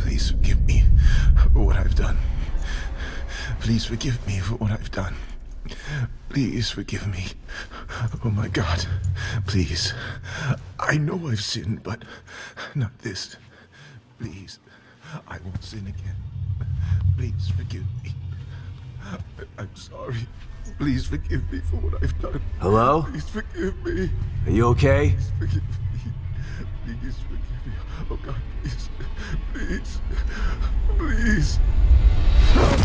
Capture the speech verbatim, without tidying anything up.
Please forgive me for what I've done. Please forgive me for what I've done. Please forgive me. Oh my God. Please. I know I've sinned, but not this. Please. I won't sin again. Please forgive me. I'm sorry. Please forgive me for what I've done. Hello? Please forgive me. Are you okay? Please forgive me. Please forgive me. Oh God, please. Please. Please.